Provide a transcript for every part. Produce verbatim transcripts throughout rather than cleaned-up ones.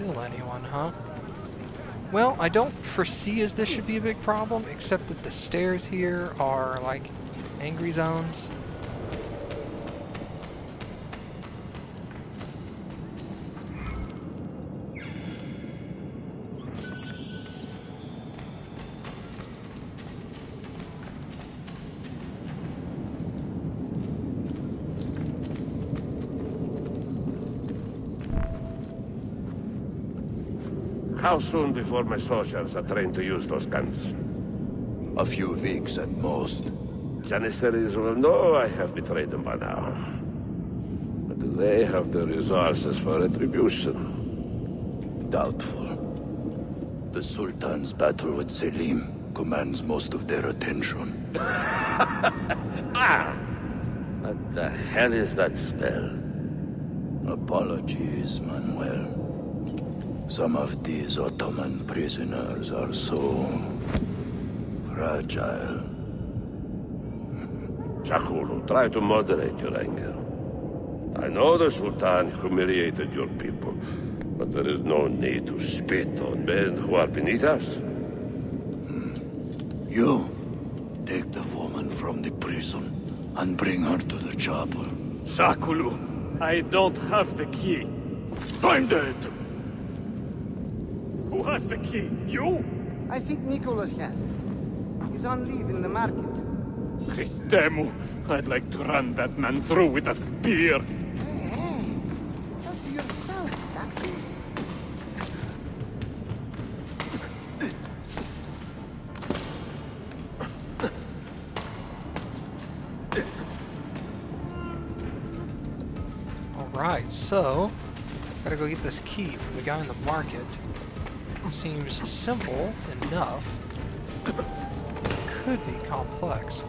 kill anyone, huh? Well, I don't foresee as this should be a big problem, except that the stairs here are, like, angry zones. How soon before my soldiers are trained to use those guns? A few weeks at most. Janissaries will know I have betrayed them by now. But do they have the resources for retribution? Doubtful. The Sultan's battle with Selim commands most of their attention. Ah! What the hell is that spell? Apologies, Manuel. Some of these Ottoman prisoners are so fragile. Shahkulu, try to moderate your anger. I know the Sultan humiliated your people, but there is no need to spit on men who are beneath us. Hmm. You take the woman from the prison and bring her to the chapel. Shahkulu, I don't have the key. Find it! Who has the key? You? I think Nicholas has. He's on leave in the market. Christemu, I'd like to run that man through with a spear. Hey, hey. Help yourself, Daxi. Alright, so... gotta go get this key from the guy in the market. Seems simple enough. Could be complex.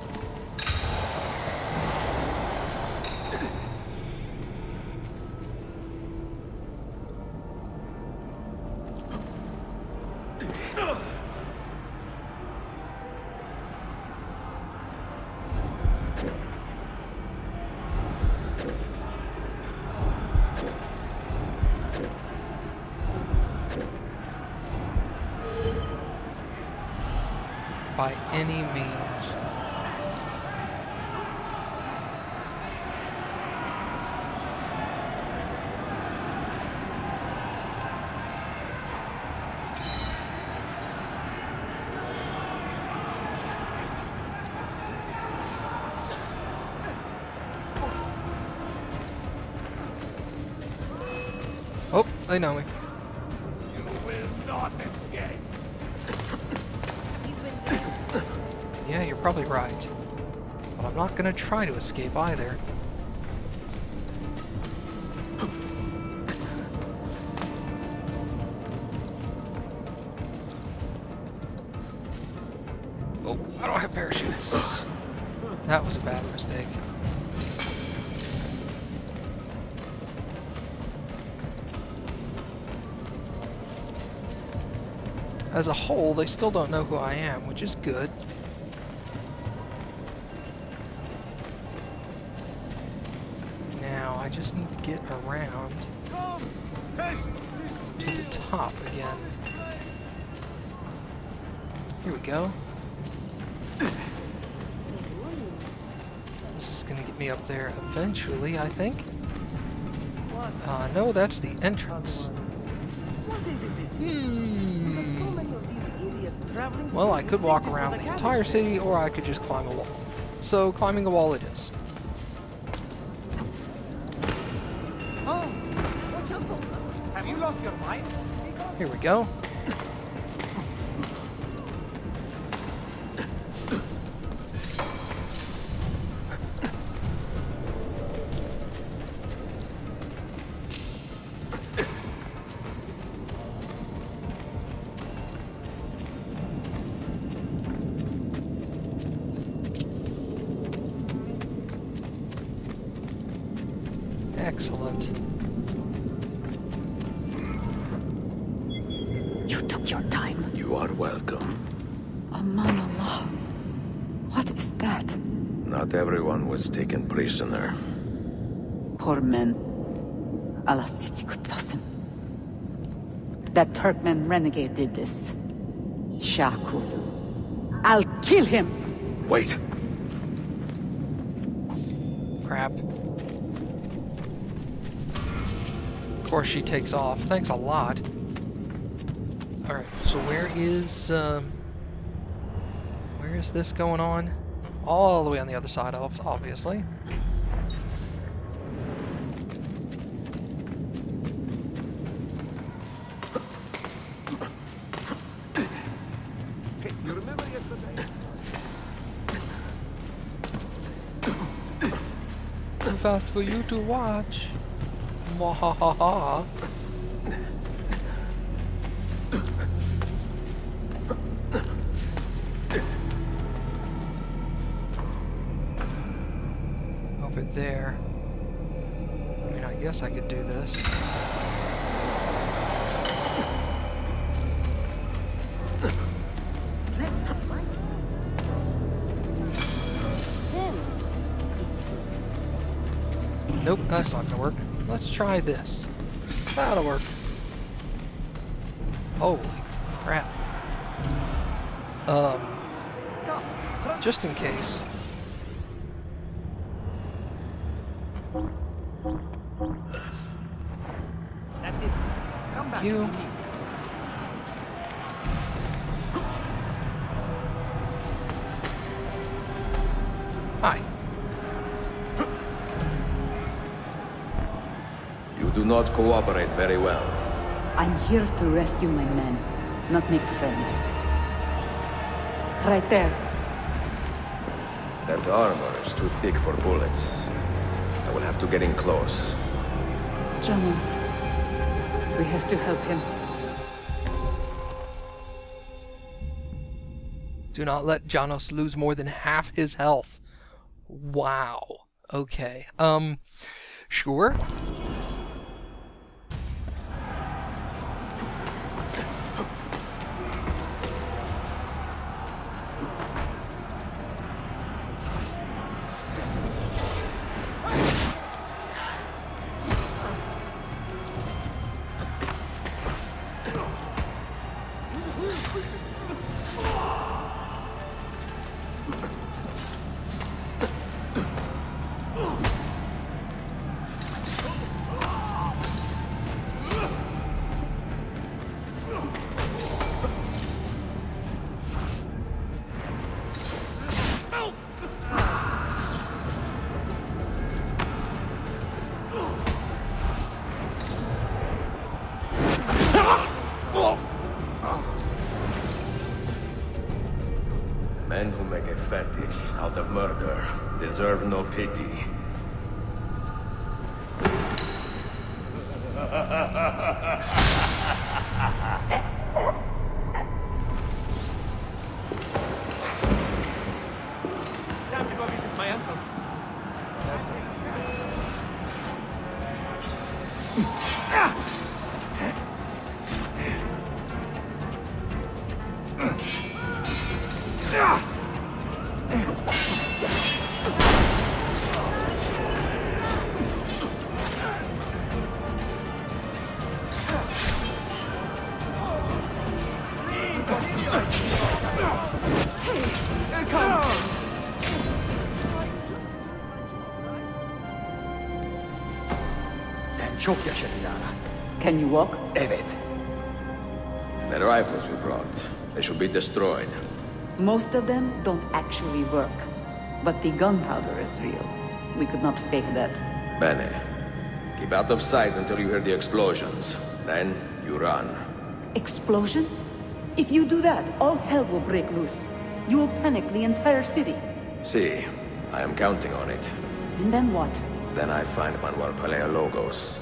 By any means. Oh, they know me. Probably right, but I'm not going to try to escape either. Oh, I don't have parachutes. That was a bad mistake. As a whole, they still don't know who I am, which is good. Just need to get around to the top again. Here we go. This is gonna get me up there eventually, I think. Uh, no, that's the entrance. Hmm. Well, I could walk around the entire city, or I could just climb a wall. So, climbing a wall it is. Here we go. Excellent. Your time. You are welcome. Aman Allah. What is that? Not everyone was taken prisoner. Poor men. Allah siti kutlasın. That Turkmen renegade did this. Shahkulu. I'll kill him! Wait! Crap. Of course she takes off. Thanks a lot. Alright, so where is, um... where is this going on? All the way on the other side, of obviously. Fast for you to watch. Mwahahaha. Over there. I mean, I guess I could do this. Nope, that's not gonna work. Let's try this. That'll work. Holy crap. Um, just in case. That's it. Come back. You. Not cooperate very well. I'm here to rescue my men, not make friends. Right there. That armor is too thick for bullets. I will have to get in close. Janos, we have to help him. Do not let Janos lose more than half his health. Wow. Okay. Um, sure. Out of murder, deserve no pity. Time to go visit my uncle. Can you walk? Evet. The rifles you brought, they should be destroyed. Most of them don't actually work, but the gunpowder is real. We could not fake that. Bene. Keep out of sight until you hear the explosions. Then you run. Explosions? If you do that, all hell will break loose. You will panic the entire city. See, I am counting on it. And then what? Then I find Manuel Palaiologos.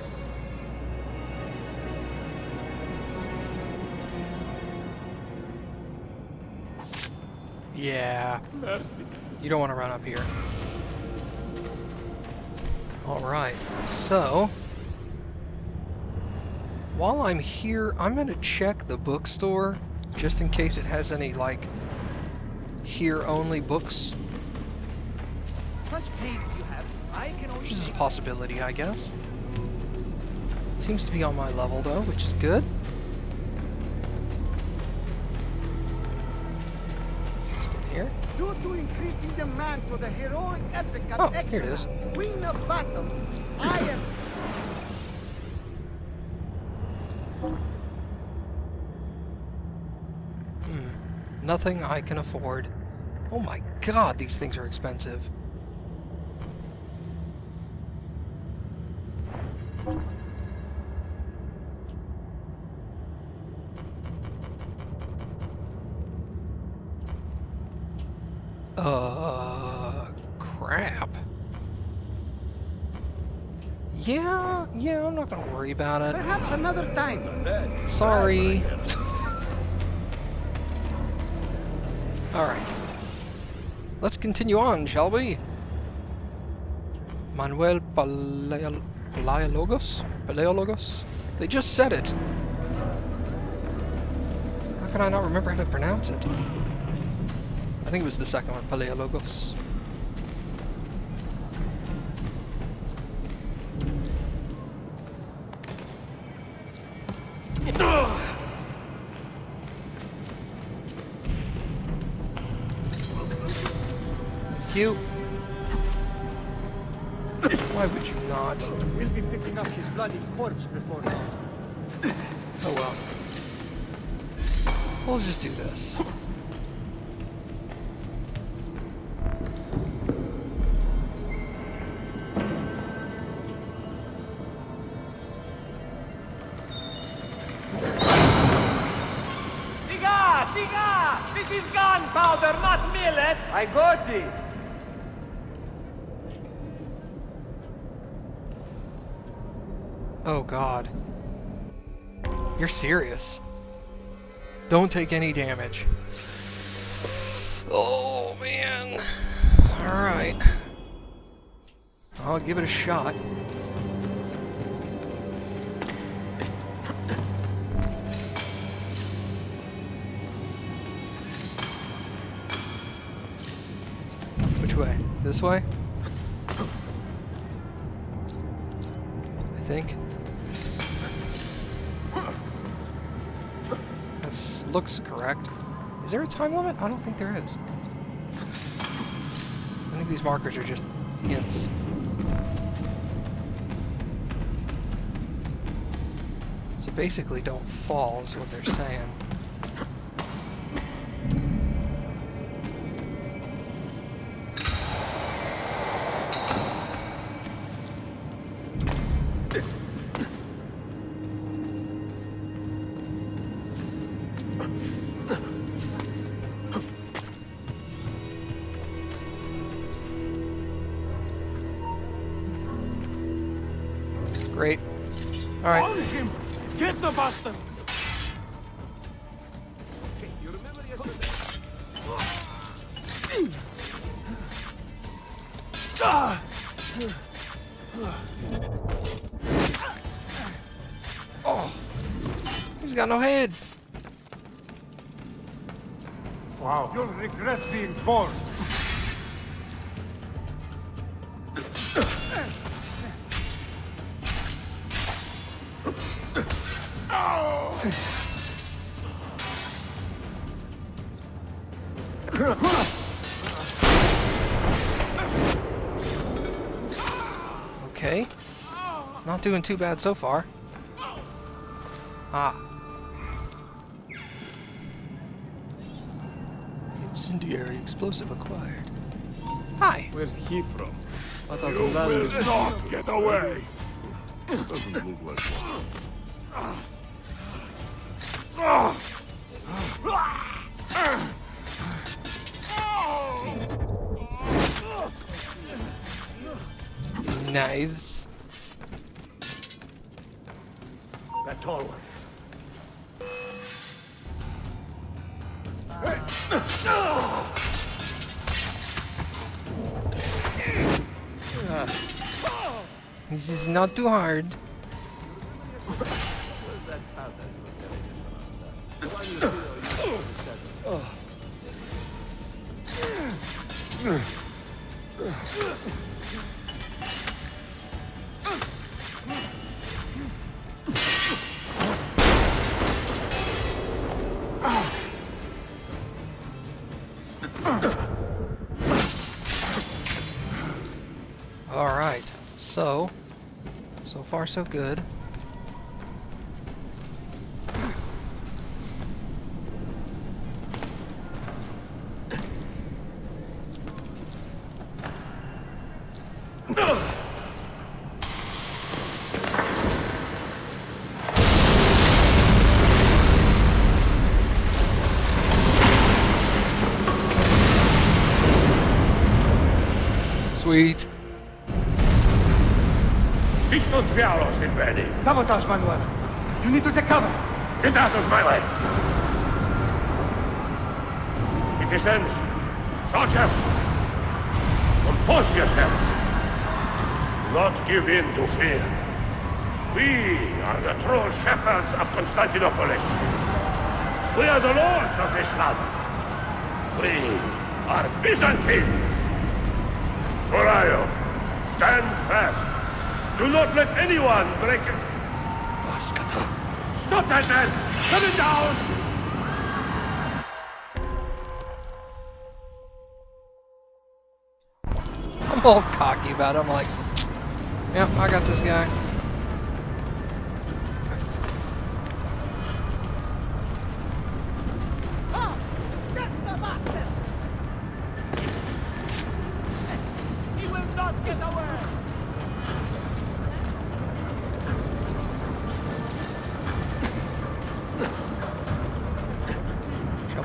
Yeah. You don't want to run up here. Alright, so... while I'm here, I'm going to check the bookstore, just in case it has any, like, here-only books. Such pages you have. I can only... which is a possibility, I guess. Seems to be on my level, though, which is good. Due to increasing demand for the heroic epic of oh, Exodus, Queen of Battle, I have... Mm, nothing I can afford. Oh my god, these things are expensive. Uh, crap. Yeah, yeah, I'm not gonna worry about it. Perhaps another time. Sorry. Alright. Let's continue on, shall we? Manuel Palaiologos? Palaiologos? They just said it! How can I not remember how to pronounce it? I think it was the second one, Palaiologos. You. Why would you not? We'll be picking up his bloody corpse before long. Oh well. We'll just do this. I got it! Oh god. You're serious. Don't take any damage. Oh man. Alright. I'll give it a shot. This way? I think. This looks correct. Is there a time limit? I don't think there is. I think these markers are just hints. So basically don't fall is what they're saying. Great. All right. Hold him. Get the bastard. Okay, you remember yesterday. Ah! Oh, he's got no head. Wow. You'll regret being born. Okay. Not doing too bad so far. Ah. Incendiary explosive acquired. Hi. Where's he from? What you will not get away. It doesn't look like one. Nice. That tall one. This is not too hard. Alright, so, so far so good. Sweet. Viscontrialos in ready. Sabotage, Manuel. You need to take cover. Get out of my way. Citizens, soldiers, compose yourselves. Do not give in to fear. We are the true shepherds of Constantinople. We are the lords of Islam. We are Byzantines. Moriah, stand fast. Do not let anyone break it. Baskata. Stop that man! Shut it down! I'm all cocky about it. I'm like, yep, I got this guy.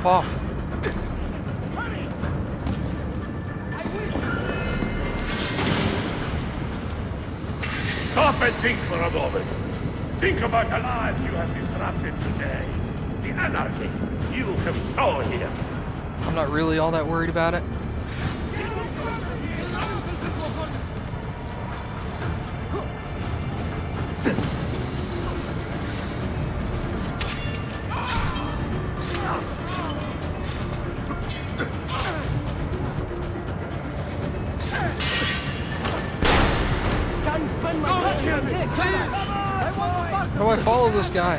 Off. Hurry. I will. Stop and think for a moment. Think about the lives you have disrupted today. The anarchy you have sown here. I'm not really all that worried about it. This guy.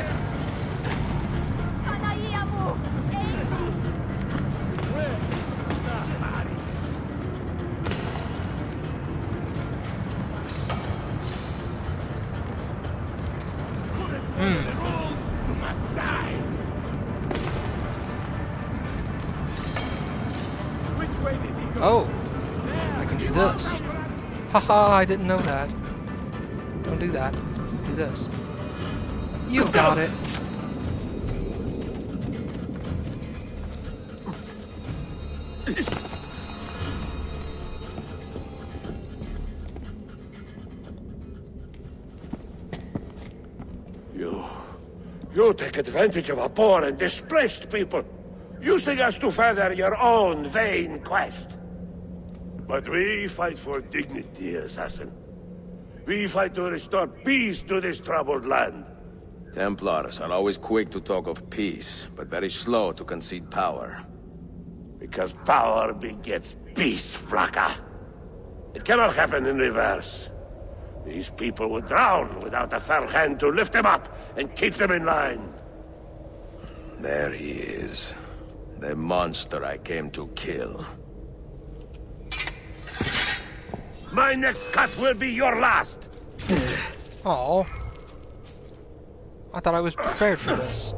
Mm. Oh, I can do this. Haha, I didn't know that. Don't do that. Do this. You got it. You... You take advantage of a poor and displaced people, using us to further your own vain quest. But we fight for dignity, assassin. We fight to restore peace to this troubled land. Templars are always quick to talk of peace, but very slow to concede power. Because power begets peace, Vlaka. It cannot happen in reverse. These people would drown without a fair hand to lift them up and keep them in line. There he is. The monster I came to kill. My next cut will be your last! Oh. I thought I was prepared for this.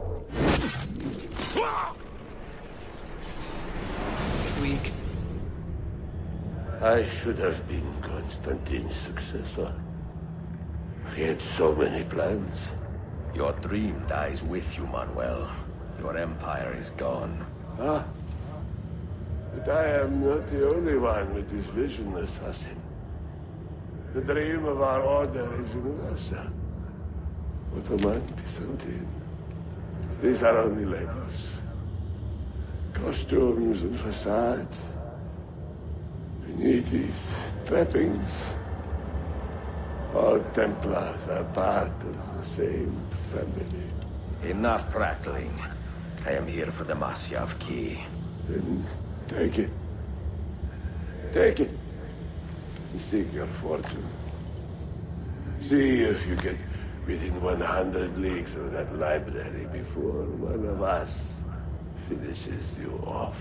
Weak. I should have been Constantine's successor. He had so many plans. Your dream dies with you, Manuel. Your empire is gone. Huh? But I am not the only one with this vision, assassin. The dream of our order is universal. Ottoman, Byzantine. These are only labels. Costumes and facades. Beneath these trappings, all Templars are part of the same family. Enough prattling. I am here for the Masyaf key. Then take it. Take it. And seek your fortune. See if you get within one hundred leagues of that library before one of us finishes you off.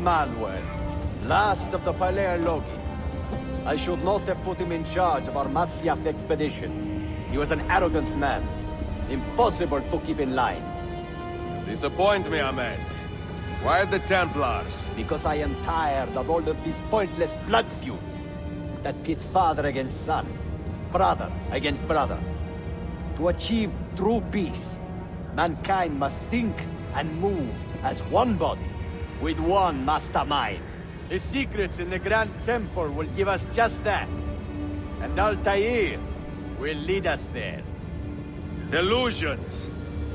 Manuel, last of the Palaiologi. I should not have put him in charge of our Masyaf expedition. He was an arrogant man. Impossible to keep in line. Disappoint me, Ahmed. Why the Templars? Because I am tired of all of these pointless blood feuds that pit father against son, brother against brother. To achieve true peace, mankind must think and move as one body, with one mastermind. The secrets in the Grand Temple will give us just that. And Altaïr will lead us there. Delusions!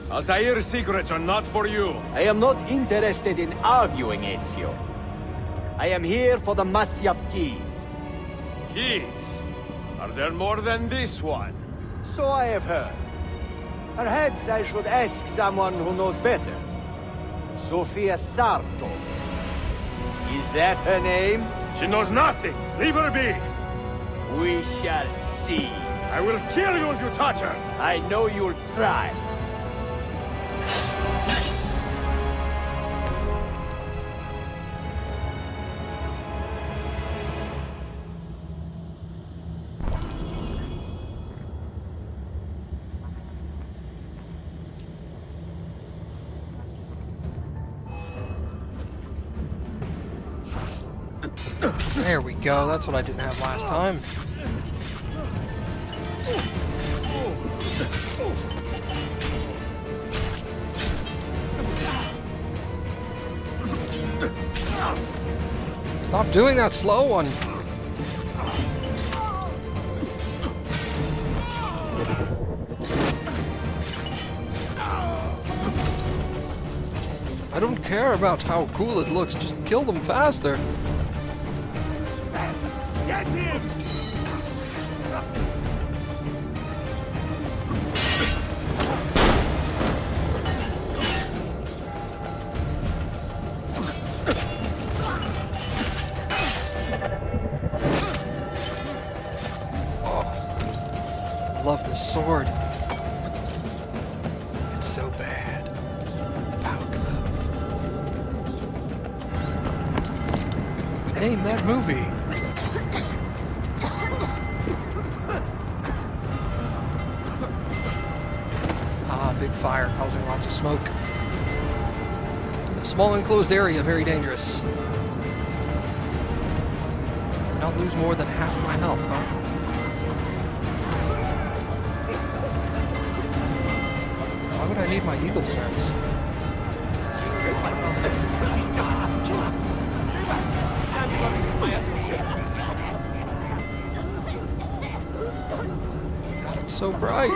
Altaïr's secrets are not for you. I am not interested in arguing, Ezio. I am here for the Masyaf keys. Keys? Are there more than this one? So I have heard. Perhaps I should ask someone who knows better. Sofia Sarto. Is that her name? She knows nothing! Leave her be! We shall see. I will kill you if you touch her! I know you'll try. There we go, that's what I didn't have last time. Stop doing that slow one! I don't care about how cool it looks, just kill them faster! Get him! Oh, love this sword. It's so bad. The power glove. Name that movie. Fire causing lots of smoke. A small enclosed area, very dangerous. Not lose more than half my health, huh? Why would I need my eagle sense? God, it's so bright.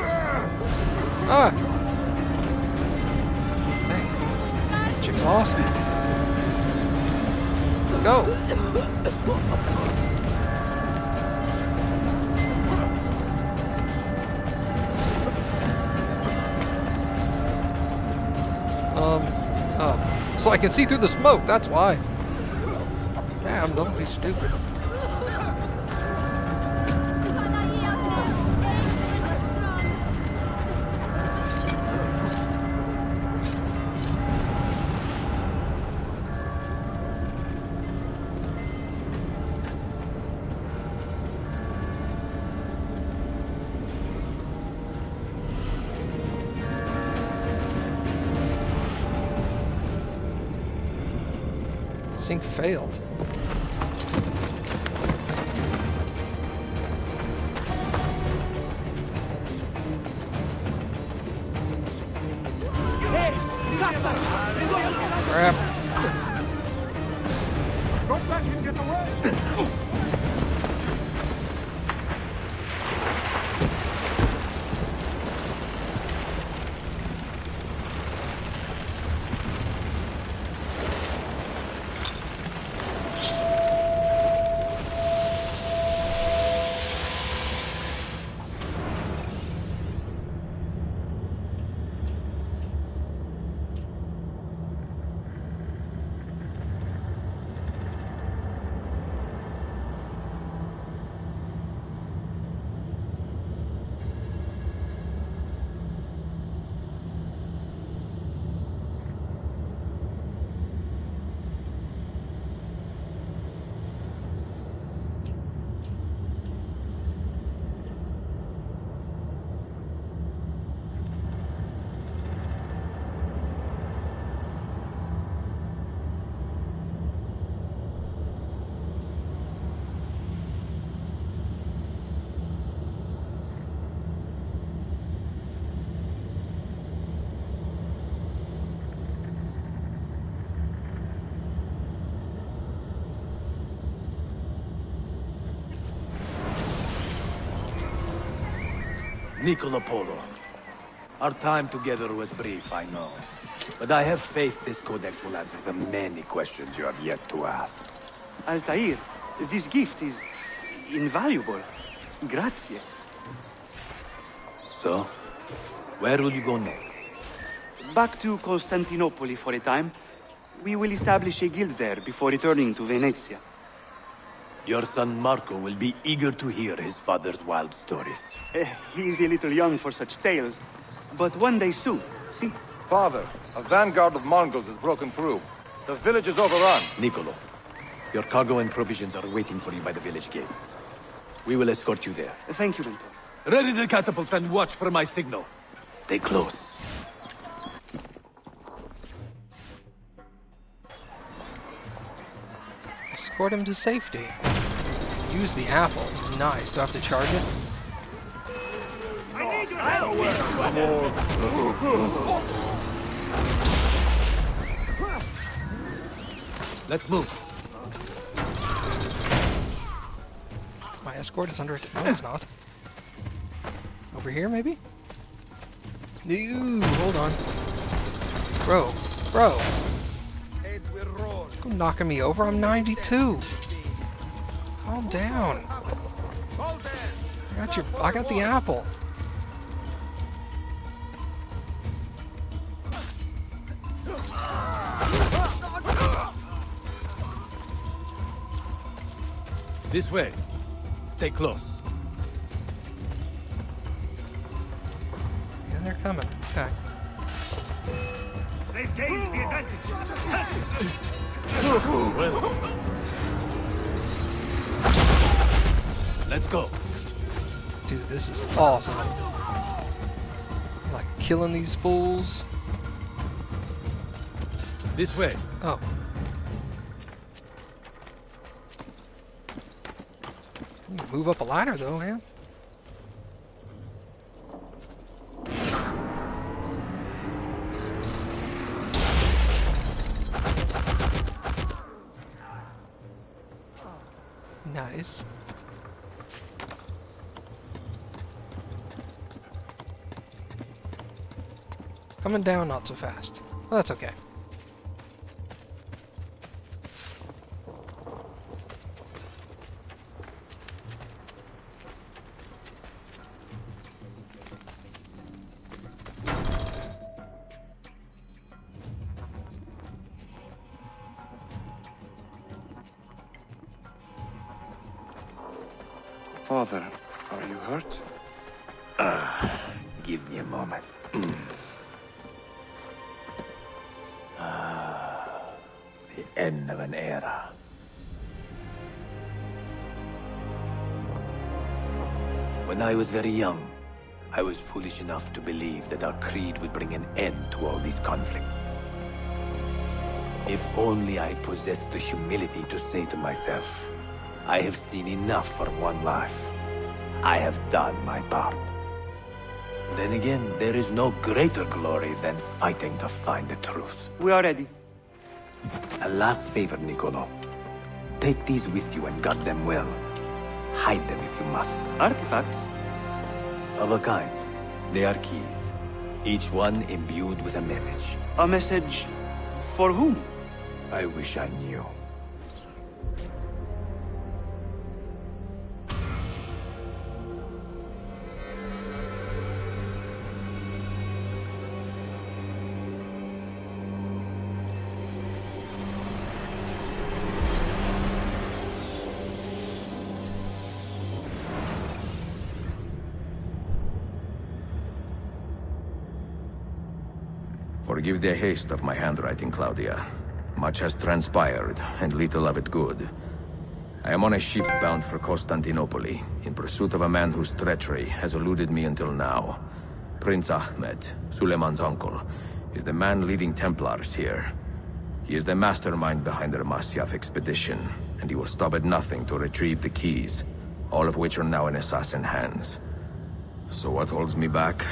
Ah! Awesome. Go. Um, oh. So I can see through the smoke, that's why. Damn, don't be stupid. Sync failed. Niccolò Polo. Our time together was brief, I know. But I have faith this Codex will answer the many questions you have yet to ask. Altaïr, this gift is invaluable. Grazie. So, where will you go next? Back to Constantinople for a time. We will establish a guild there before returning to Venezia. Your son Marco will be eager to hear his father's wild stories. Uh, he is a little young for such tales, but one day soon, see? Father, a vanguard of Mongols has broken through. The village is overrun. Niccolò, your cargo and provisions are waiting for you by the village gates. We will escort you there. Thank you, Mentor. Ready the catapult and watch for my signal. Stay close. Escort him to safety. Use the apple. Nice. Do I have to charge it? I need your help! Let's move. My escort is under attack. No, it's not. Over here, maybe? Ew, hold on. Bro, bro. Go knocking me over. I'm ninety-two. Calm down. I got your. I got the apple. This way. Stay close. And they're coming. Okay. They've gained the advantage. Let's go. Dude, this is awesome. I'm like killing these fools. This way. Oh. Move up a ladder though, man. Nice. Coming down not so fast. Well, that's okay. Father, are you hurt? Uh, give me a moment. Ah, the end of an era. When I was very young, I was foolish enough to believe that our creed would bring an end to all these conflicts. If only I possessed the humility to say to myself, I have seen enough for one life. I have done my part. Then again, there is no greater glory than fighting to find the truth. We are ready. A last favor, Niccolò. Take these with you and guard them well. Hide them if you must. Artifacts? Of a kind. They are keys. Each one imbued with a message. A message for whom? I wish I knew. Forgive the haste of my handwriting, Claudia. Much has transpired, and little of it good. I am on a ship bound for Constantinople, in pursuit of a man whose treachery has eluded me until now. Prince Ahmed, Suleiman's uncle, is the man leading Templars here. He is the mastermind behind their Masyaf expedition, and he will stop at nothing to retrieve the keys, all of which are now in assassin hands. So what holds me back?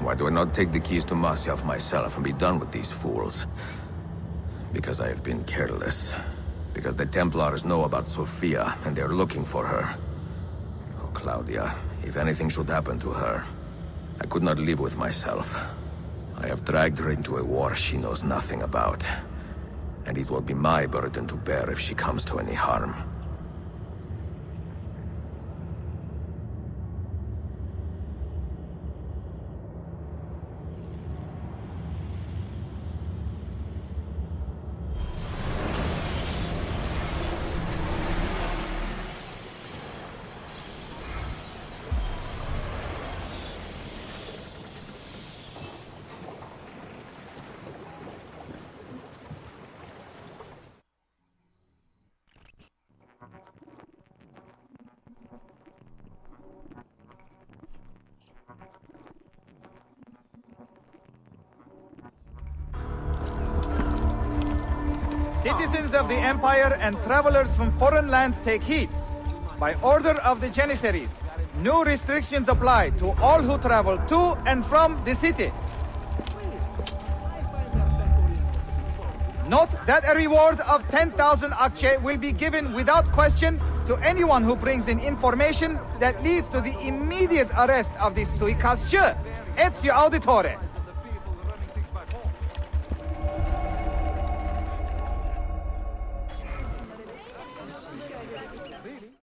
Why do I not take the keys to Masyaf myself and be done with these fools? Because I have been careless. Because the Templars know about Sophia, and they are looking for her. Oh, Claudia, if anything should happen to her, I could not live with myself. I have dragged her into a war she knows nothing about. And it will be my burden to bear if she comes to any harm. Citizens of the Empire and travelers from foreign lands take heed. By order of the Janissaries, new restrictions apply to all who travel to and from the city. Note that a reward of ten thousand Akce will be given without question to anyone who brings in information that leads to the immediate arrest of the suikastçı, Ezio Auditore.